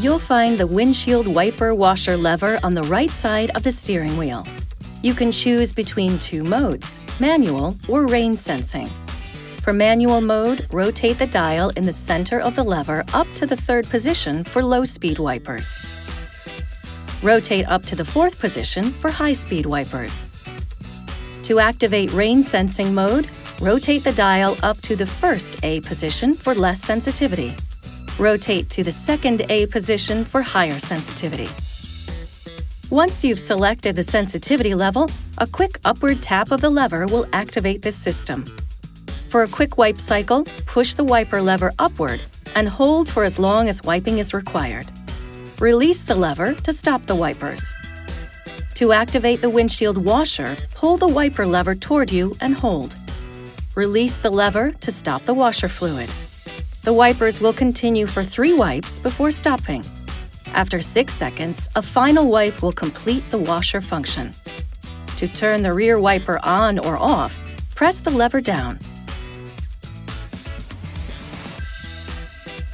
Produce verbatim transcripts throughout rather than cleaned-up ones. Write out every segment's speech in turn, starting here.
you'll find the windshield wiper washer lever on the right side of the steering wheel. You can choose between two modes, manual or rain sensing. For manual mode, rotate the dial in the center of the lever up to the third position for low-speed wipers. Rotate up to the fourth position for high-speed wipers. To activate rain sensing mode, rotate the dial up to the first A position for less sensitivity. Rotate to the second A position for higher sensitivity. Once you've selected the sensitivity level, a quick upward tap of the lever will activate this system. For a quick wipe cycle, push the wiper lever upward and hold for as long as wiping is required. Release the lever to stop the wipers. To activate the windshield washer, pull the wiper lever toward you and hold. Release the lever to stop the washer fluid. The wipers will continue for three wipes before stopping. After six seconds, a final wipe will complete the washer function. To turn the rear wiper on or off, press the lever down.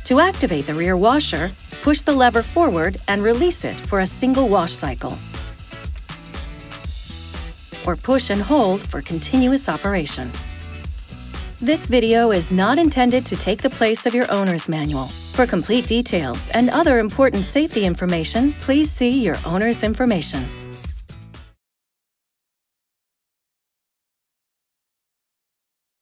To activate the rear washer, push the lever forward and release it for a single wash cycle, or push and hold for continuous operation. This video is not intended to take the place of your owner's manual. For complete details and other important safety information, please see your owner's information.